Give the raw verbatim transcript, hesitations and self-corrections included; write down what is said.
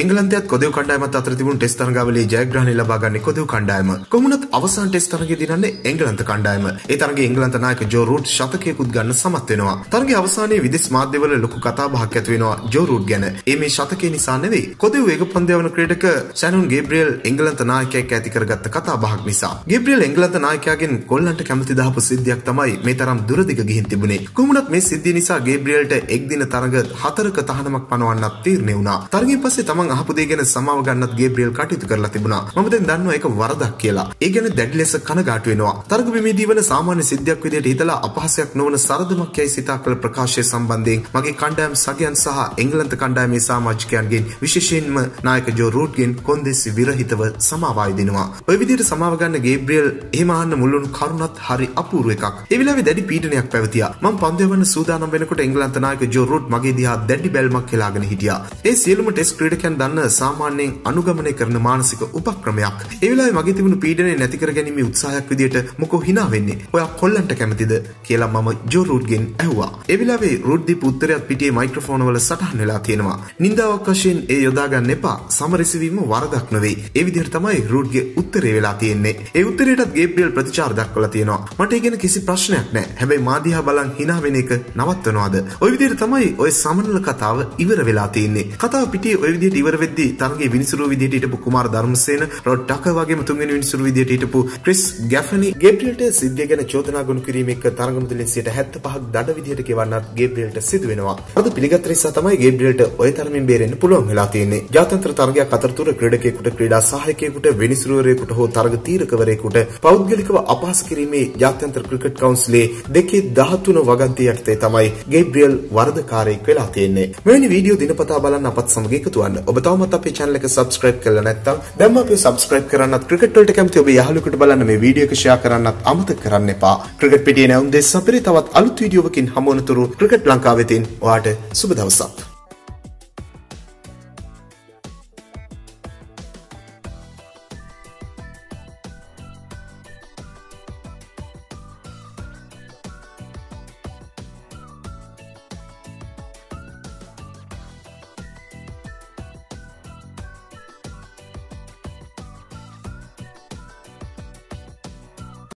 එංගලන්තයත් කොදෙව් කණ්ඩායමත් අතර තිබුණු ටෙස්ට් තරගාවලියේ ජයග්‍රහණය ලබා ගන්නේ කොදෙව් කණ්ඩායම. කොමුණත් අවසාන ටෙස්ට් තරගයේ දිනන්නේ එංගලන්ත කණ්ඩායම. ඒ තරගයේ එංගලන්ත නායක ජෝ රූට් ශතකයකුත් ගන්න සමත් වෙනවා. තරගයේ අවසානයේ විදේශ මාධ්‍යවල ලොකු කතාබහක් ඇති වෙනවා ජෝ රූට් ගැන. ඒ මේ ශතකය නිසා නෙවෙයි. කොදෙව් වේග පන්දු යවන ක්‍රීඩක ෂැනන් ගේබ්‍රියල් එංගලන්ත නායකයෙක් ඇති කරගත්ත කතාබහක් නිසා. ගේබ්‍රියල් එංගලන්ත නායකයාගෙන් කොල්ලන්ට කැමති දාපු සිද්ධියක් තමයි මේ තරම් දුරදිග ගිහින් තිබුණේ. කොමුණත් මේ සිද්ධිය නිසා ගේබ්‍රියල්ට එක් දින තරග හතරක තහනමක් පනවන්නත් තීරණය වුණා. තරගයෙන් පස්සේ තමන් අහපු දේ ගැන සමාව ගන්නත් ගේබ්‍රියල් කටයුතු කරලා තිබුණා. මම දැන් දන්නවා ඒක වරදක් කියලා. ඒ ගැන දැඩි ලෙස කනගාටු වෙනවා. තරග බිමේදී වන සාමාන්‍ය සිද්ධියක් විදියට හිතලා අපහසයක් නොවන සරදමක් යයි සිතා කළ ප්‍රකාශය සම්බන්ධයෙන් මගේ කණ්ඩායම් සගයන් සහ එංගලන්ත කණ්ඩායමේ සමාජිකයන්ගෙන් විශේෂයෙන්ම නායක ජෝ රූට්ගෙන් කොන්දේසි විරහිතව සමාව අයදිනවා. ඔය විදියට සමාව ගන්න ගේබ්‍රියල් එහෙම අහන්න මුළුණු කරුණත් හරි අපූර්ව එකක්. ඒ වෙලාවේ දැඩි පීඩනයක් පැවතියා. මම පන්දු යවන්න සූදානම් වෙනකොට එංගලන්ත නායක ජෝ රූට් මගේ දිහා දැඩි බැල්මක් හෙලාගෙන හිටියා. ඒ සියලුම ටෙස්ට් ක්‍රීඩකයන් දන්න සාමාන්‍යයෙන් අනුගමනය කරන මානසික උපක්‍රමයක්. ඒ වෙලාවේ මගේ තිබුණු පීඩනය නැති කර ගැනීමේ උත්සාහයක් විදියට මොකෝ hina වෙන්නේ. ඔයා කොල්ලන්ට කැමතිද කියලා මම ජෝ රූට්ගෙන් ඇහුවා. ඒ වෙලාවේ රූට් දීපු උත්තරයත් පිටියේ මයික්‍රොෆෝන වල සටහන් වෙලා තියෙනවා. නින්දාවක් වශයෙන් ඒ යොදා ගන්න එපා. සමරසිවීම වරදක් නෙවෙයි. ඒ විදියට තමයි රූට්ගේ උත්තරේ වෙලා තියෙන්නේ. ඒ උත්තරයටත් ගේබ්‍රියල් ප්‍රතිචාර දක්වලා තියෙනවා. මට ඒ ගැන කිසි ප්‍රශ්නයක් නැහැ. හැබැයි මා දිහා බලන් hina වෙන එක නවත්වනවාද? ඔය විදියට තමයි ඔය සමනල කතාව ඉවර වෙලා තියෙන්නේ. කතාව පිටියේ ඔය විදිහට ඉවර වෙද්දී තරගයේ විනිසුරුව විදිහට හිටපු කුමාර ධර්මසේන, රොඩ් ටක වගේම තුන්වෙනි විනිසුරුව විදිහට හිටපු ක්‍රිස් ගැෆ්නි ගේබ්‍රියල්ට සිද්ධිය ගැන චෝදනා ගොනු කිරීම එක්ක තරග මුදලින් සියයට හැත්තෑ පහක් දඩ විදිහට ගෙවන්නත් ගේබ්‍රියල්ට සිදු වෙනවා. අද පිළිගත් නිසා තමයි ගේබ්‍රියල්ට ඔය තරමින් බේරෙන්න පුළුවන් වෙලා තියෙන්නේ. ජාත්‍යන්තර තරගයක් අතරතුර ක්‍රීඩකයෙකුට, ක්‍රීඩා සහායකයෙකුට, විනිසුරුවරයෙකුට හෝ තරග තීරකවරයෙකුට පෞද්ගලිකව අපහාස කිරීමේ ජාත්‍යන්තර ක්‍රිකට් කවුන්සිලයේ දෙකේ දහතුන වගන්තිය යටතේ තමයි ගේබ්‍රියල් වරදකාරයෙක් වෙලා තියෙන්නේ. මෙවැනි වීඩියෝ දිනපතා බලන්න අපත් සමග එකතු වෙන්න. ඔබ තවමත් අපේ channel එක subscribe කරලා නැත්නම් දැන්ම අපි subscribe කරන්නත් cricket වලට කැමති ඔබේ යහළුවෙකුට බලන්න මේ වීඩියෝ එක share කරන්නත් අමතක කරන්න එපා. cricket පිටියේ නැවුම් දෙස් සැපරි තවත් අලුත් වීඩියෝවකින් හමු වනතුරු cricket ලංකාවෙතින් ඔයාට සුබ දවසක්.